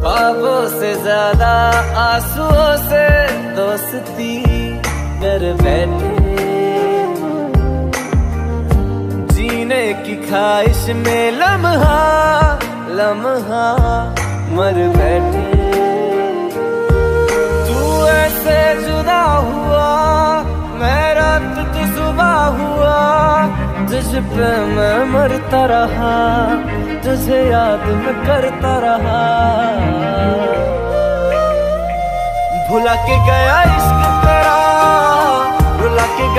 ख्वाबों से ज्यादा आंसुओं से दोस्ती कर बैठे, जीने की ख्वाहिश में लम्हा लम्हा मर बैठे। तू ऐसे जुदा हुआ, मैं रात तू सुबह हुआ, तुझ पे मैं मरता रहा, तुझे याद में करता रहा। भुला के गया इश्क तेरा, रुला के